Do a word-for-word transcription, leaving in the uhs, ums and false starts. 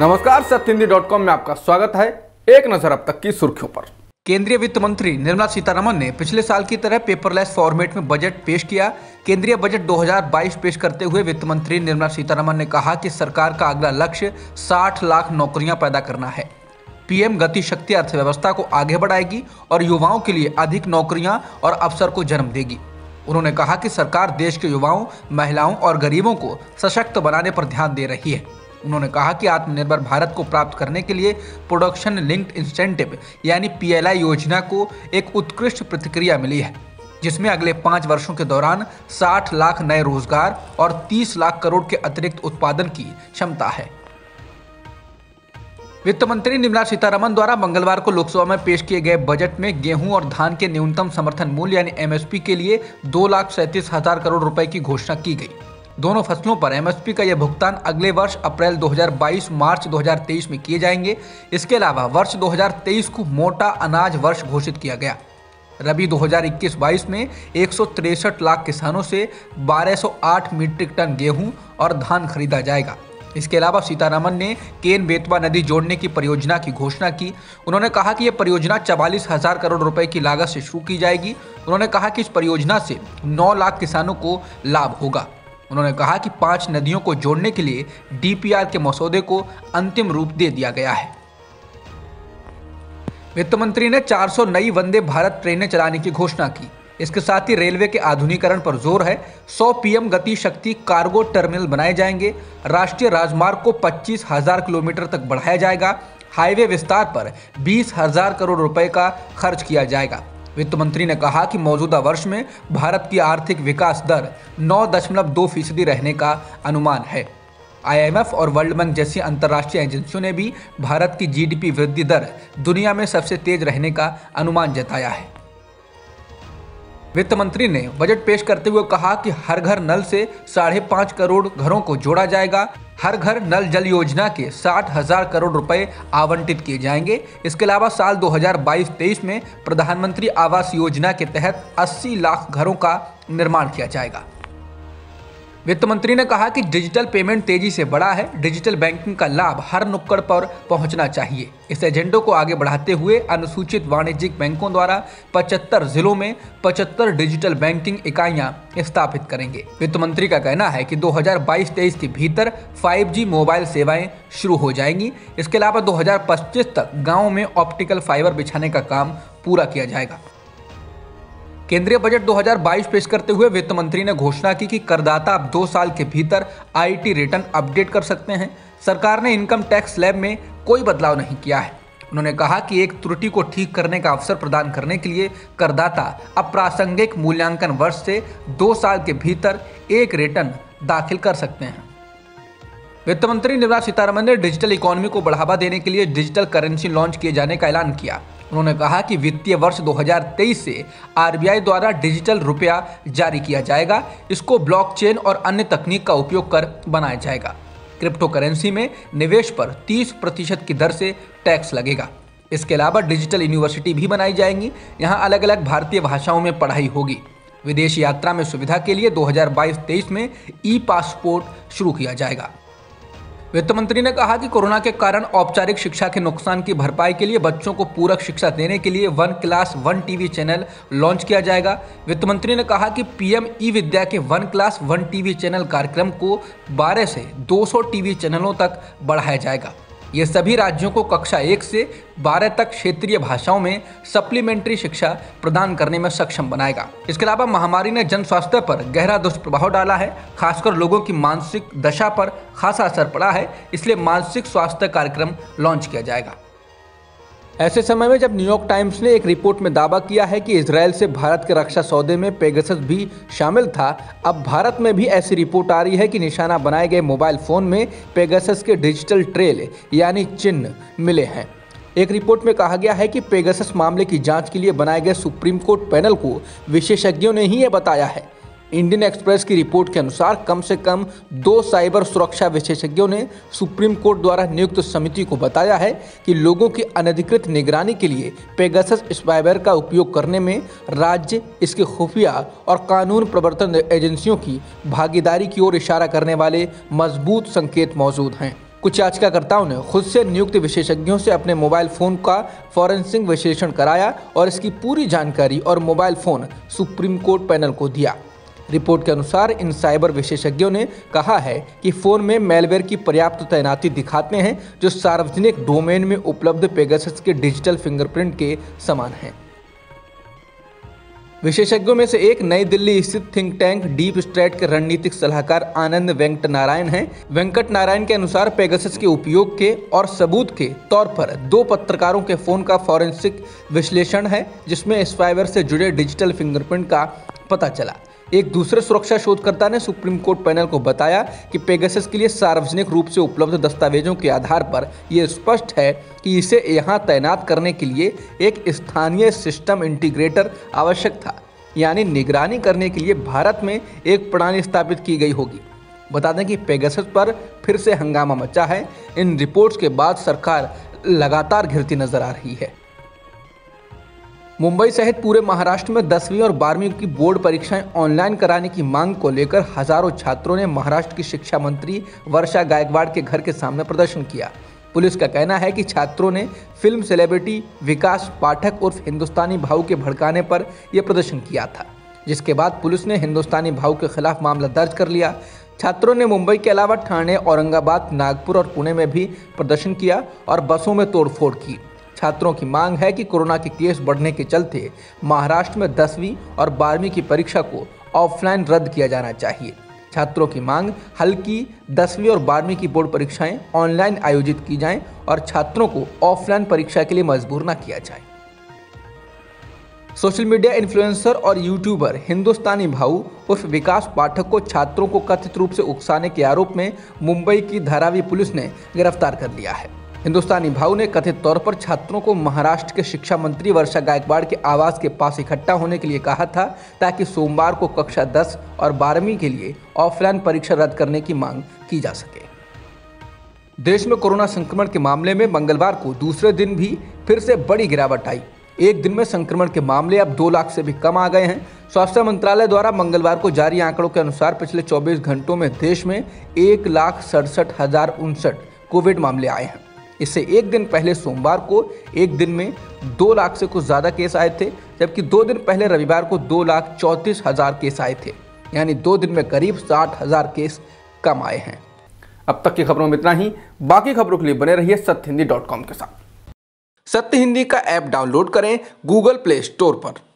नमस्कार, सत्य Hindi dot com में आपका स्वागत है। एक नजर अब तक की सुर्खियों पर। केंद्रीय वित्त मंत्री निर्मला सीतारमण ने पिछले साल की तरह पेपरलेस फॉर्मेट में बजट पेश किया। केंद्रीय बजट दो हज़ार बाईस पेश करते हुए वित्त मंत्री निर्मला सीतारमण ने कहा कि सरकार का अगला लक्ष्य साठ लाख नौकरियां पैदा करना है। पीएम गतिशक्ति अर्थव्यवस्था को आगे बढ़ाएगी और युवाओं के लिए अधिक नौकरियां और अवसर को जन्म देगी। उन्होंने कहा कि सरकार देश के युवाओं, महिलाओं और गरीबों को सशक्त बनाने पर ध्यान दे रही है। उन्होंने कहा कि आत्मनिर्भर भारत को प्राप्त करने के लिए प्रोडक्शन लिंक्ड इंसेंटिव यानी पीएलआई योजना को एक उत्कृष्ट प्रतिक्रिया मिली है, जिसमें अगले पाँच वर्षों के दौरान साठ लाख नए रोजगार और तीस लाख करोड़ के अतिरिक्त उत्पादन की क्षमता है। वित्त मंत्री निर्मला सीतारमण द्वारा मंगलवार को लोकसभा में पेश किए गए बजट में गेहूं और धान के न्यूनतम समर्थन मूल्य यानी एमएसपी के लिए दो लाख सैंतीस हजार करोड़ रुपए की घोषणा की गई। दोनों फसलों पर एमएसपी का यह भुगतान अगले वर्ष अप्रैल दो हज़ार बाईस, मार्च दो हज़ार तेईस में किए जाएंगे। इसके अलावा वर्ष दो हज़ार तेईस को मोटा अनाज वर्ष घोषित किया गया। रबी दो हज़ार इक्कीस बाईस में एक सौ तिरसठ लाख किसानों से बारह सौ आठ मीट्रिक टन गेहूं और धान खरीदा जाएगा। इसके अलावा सीतारमण ने केन बेतवा नदी जोड़ने की परियोजना की घोषणा की। उन्होंने कहा कि यह परियोजना चवालीस हजार करोड़ रुपए की लागत से शुरू की जाएगी। उन्होंने कहा कि इस परियोजना से नौ लाख किसानों को लाभ होगा। उन्होंने कहा कि पांच नदियों को जोड़ने के लिए डीपीआर के मसौदे को अंतिम रूप दे दिया गया है। वित्त मंत्री ने चार सौ नई वंदे भारत ट्रेनें चलाने की घोषणा की। इसके साथ ही रेलवे के आधुनिकीकरण पर जोर है। सौ पीएम गतिशक्ति कार्गो टर्मिनल बनाए जाएंगे। राष्ट्रीय राजमार्ग को पच्चीस हजार किलोमीटर तक बढ़ाया जाएगा। हाईवे विस्तार पर बीस हजार करोड़ रुपए का खर्च किया जाएगा। वित्त मंत्री ने कहा कि मौजूदा वर्ष में भारत की आर्थिक विकास दर नौ दशमलव दो फीसदी रहने का अनुमान है। आईएमएफ और वर्ल्ड बैंक जैसी अंतर्राष्ट्रीय एजेंसियों ने भी भारत की जीडीपी वृद्धि दर दुनिया में सबसे तेज रहने का अनुमान जताया है। वित्त मंत्री ने बजट पेश करते हुए कहा कि हर घर नल से साढ़े पाँच करोड़ घरों को जोड़ा जाएगा। हर घर नल जल योजना के साठ हजार करोड़ रुपए आवंटित किए जाएंगे। इसके अलावा साल दो हज़ार बाईस तेईस में प्रधानमंत्री आवास योजना के तहत अस्सी लाख घरों का निर्माण किया जाएगा। वित्त मंत्री ने कहा कि डिजिटल पेमेंट तेजी से बढ़ा है। डिजिटल बैंकिंग का लाभ हर नुक्कड़ पर पहुंचना चाहिए। इस एजेंडे को आगे बढ़ाते हुए अनुसूचित वाणिज्यिक बैंकों द्वारा पचहत्तर जिलों में पचहत्तर डिजिटल बैंकिंग इकाइयां स्थापित करेंगे। वित्त मंत्री का कहना है कि दो हज़ार बाईस तेईस के भीतर फाइव जी मोबाइल सेवाएं शुरू हो जाएंगी। इसके अलावा दो हज़ार पच्चीस तक गाँव में ऑप्टिकल फाइबर बिछाने का काम पूरा किया जाएगा। केंद्रीय बजट दो हज़ार बाईस पेश करते हुए वित्त मंत्री ने घोषणा की कि करदाता अब दो साल के भीतर आईटी रिटर्न अपडेट कर सकते हैं। सरकार ने इनकम टैक्स स्लैब में कोई बदलाव नहीं किया है। उन्होंने कहा कि एक त्रुटि को ठीक करने का अवसर प्रदान करने के लिए करदाता अब प्रासंगिक मूल्यांकन वर्ष से दो साल के भीतर एक रिटर्न दाखिल कर सकते हैं। वित्त मंत्री निर्मला सीतारमण ने डिजिटल इकोनॉमी को बढ़ावा देने के लिए डिजिटल करेंसी लॉन्च किए जाने का ऐलान किया। उन्होंने कहा कि वित्तीय वर्ष दो हज़ार तेईस से आरबीआई द्वारा डिजिटल रुपया जारी किया जाएगा। इसको ब्लॉकचेन और अन्य तकनीक का उपयोग कर बनाया जाएगा। क्रिप्टो करेंसी में निवेश पर तीस प्रतिशत की दर से टैक्स लगेगा। इसके अलावा डिजिटल यूनिवर्सिटी भी बनाई जाएंगी। यहां अलग अलग भारतीय भाषाओं में पढ़ाई होगी। विदेश यात्रा में सुविधा के लिए दो हज़ार बाईस तेईस में ई पासपोर्ट शुरू किया जाएगा। वित्त मंत्री ने कहा कि कोरोना के कारण औपचारिक शिक्षा के नुकसान की भरपाई के लिए बच्चों को पूरक शिक्षा देने के लिए one class one TV channel launch किया जाएगा। वित्त मंत्री ने कहा कि पीएम ई विद्या के one class one TV channel कार्यक्रम को बारह से दो सौ टीवी चैनलों तक बढ़ाया जाएगा। ये सभी राज्यों को कक्षा एक से बारह तक क्षेत्रीय भाषाओं में सप्लीमेंट्री शिक्षा प्रदान करने में सक्षम बनाएगा। इसके अलावा महामारी ने जन स्वास्थ्य पर गहरा दुष्प्रभाव डाला है। खासकर लोगों की मानसिक दशा पर खासा असर पड़ा है, इसलिए मानसिक स्वास्थ्य कार्यक्रम लॉन्च किया जाएगा। ऐसे समय में जब न्यूयॉर्क टाइम्स ने एक रिपोर्ट में दावा किया है कि इसराइल से भारत के रक्षा सौदे में पेगासस भी शामिल था, अब भारत में भी ऐसी रिपोर्ट आ रही है कि निशाना बनाए गए मोबाइल फ़ोन में पेगासस के डिजिटल ट्रेल यानी चिन्ह मिले हैं। एक रिपोर्ट में कहा गया है कि पेगासस मामले की जांच के लिए बनाए गए सुप्रीम कोर्ट पैनल को विशेषज्ञों ने ही ये बताया है। इंडियन एक्सप्रेस की रिपोर्ट के अनुसार कम से कम दो साइबर सुरक्षा विशेषज्ञों ने सुप्रीम कोर्ट द्वारा नियुक्त समिति को बताया है कि लोगों की अनधिकृत निगरानी के लिए पेगासस स्पाईवेयर का उपयोग करने में राज्य, इसके खुफिया और कानून प्रवर्तन एजेंसियों की भागीदारी की ओर इशारा करने वाले मजबूत संकेत मौजूद हैं। कुछ याचिकाकर्ताओं ने खुद से नियुक्त विशेषज्ञों से अपने मोबाइल फ़ोन का फॉरेंसिक विश्लेषण कराया और इसकी पूरी जानकारी और mobile phone supreme court panel को दिया। रिपोर्ट के अनुसार इन साइबर विशेषज्ञों ने कहा है कि फ़ोन में मेलवेयर की पर्याप्त तैनाती दिखाते हैं जो सार्वजनिक डोमेन में उपलब्ध पेगासस के डिजिटल फिंगरप्रिंट के समान हैं। विशेषज्ञों में से एक नई दिल्ली स्थित थिंक टैंक डीपस्ट्रेट के रणनीतिक सलाहकार आनंद वेंकट नारायण हैं। वेंकट नारायण के अनुसार पेगासस के उपयोग के और सबूत के तौर पर दो पत्रकारों के फोन का फॉरेंसिक विश्लेषण है जिसमें स्पाइवेयर से जुड़े डिजिटल फिंगरप्रिंट का पता चला। एक दूसरे सुरक्षा शोधकर्ता ने सुप्रीम कोर्ट पैनल को बताया कि पेगासस के लिए सार्वजनिक रूप से उपलब्ध दस्तावेजों के आधार पर यह स्पष्ट है कि इसे यहाँ तैनात करने के लिए एक स्थानीय सिस्टम इंटीग्रेटर आवश्यक था, यानी निगरानी करने के लिए भारत में एक प्रणाली स्थापित की गई होगी। बता दें कि पेगासस पर फिर से हंगामा मचा है। इन रिपोर्ट्स के बाद सरकार लगातार घिरती नजर आ रही है। मुंबई सहित पूरे महाराष्ट्र में दसवीं और बारहवीं की बोर्ड परीक्षाएं ऑनलाइन कराने की मांग को लेकर हजारों छात्रों ने महाराष्ट्र की शिक्षा मंत्री वर्षा गायकवाड़ के घर के सामने प्रदर्शन किया। पुलिस का कहना है कि छात्रों ने फिल्म सेलिब्रिटी विकास पाठक उर्फ हिंदुस्तानी भाऊ के भड़काने पर यह प्रदर्शन किया था, जिसके बाद पुलिस ने हिंदुस्तानी भाऊ के खिलाफ मामला दर्ज कर लिया। छात्रों ने मुंबई के अलावा ठाणे, औरंगाबाद, नागपुर और पुणे में भी प्रदर्शन किया और बसों में तोड़फोड़ की। छात्रों की मांग है कि कोरोना के केस बढ़ने के चलते महाराष्ट्र में दसवीं और बारहवीं की परीक्षा को ऑफलाइन रद्द किया जाना चाहिए। छात्रों की मांग हल्की दसवीं और बारहवीं की बोर्ड परीक्षाएं ऑनलाइन आयोजित की जाएं और छात्रों को ऑफलाइन परीक्षा के लिए मजबूर न किया जाए। सोशल मीडिया इन्फ्लुएंसर और यूट्यूबर हिंदुस्तानी भाऊ उर्फ विकास पाठक को छात्रों को कथित रूप से उकसाने के आरोप में मुंबई की धारावी पुलिस ने गिरफ्तार कर लिया है। हिंदुस्तानी भाऊ ने कथित तौर पर छात्रों को महाराष्ट्र के शिक्षा मंत्री वर्षा गायकवाड़ के आवास के पास इकट्ठा होने के लिए कहा था ताकि सोमवार को कक्षा दस और बारहवीं के लिए ऑफलाइन परीक्षा रद्द करने की मांग की जा सके। देश में कोरोना संक्रमण के मामले में मंगलवार को दूसरे दिन भी फिर से बड़ी गिरावट आई। एक दिन में संक्रमण के मामले अब दो लाख से भी कम आ गए हैं। स्वास्थ्य मंत्रालय द्वारा मंगलवार को जारी आंकड़ों के अनुसार पिछले चौबीस घंटों में देश में एक लाख सड़सठ हजार उनसठ कोविड मामले आए हैं। इससे एक दिन पहले सोमवार को एक दिन में दो लाख से कुछ ज़्यादा केस आए थे, जबकि दो दिन पहले रविवार को दो लाख चौंतीस हज़ार केस आए थे, यानी दो दिन में करीब साठ हज़ार केस कम आए हैं। अब तक की खबरों में इतना ही। बाकी खबरों के लिए बने रहिए सत्य हिंदी डॉट कॉम के साथ। सत्य हिंदी का ऐप डाउनलोड करें गूगल प्ले स्टोर पर।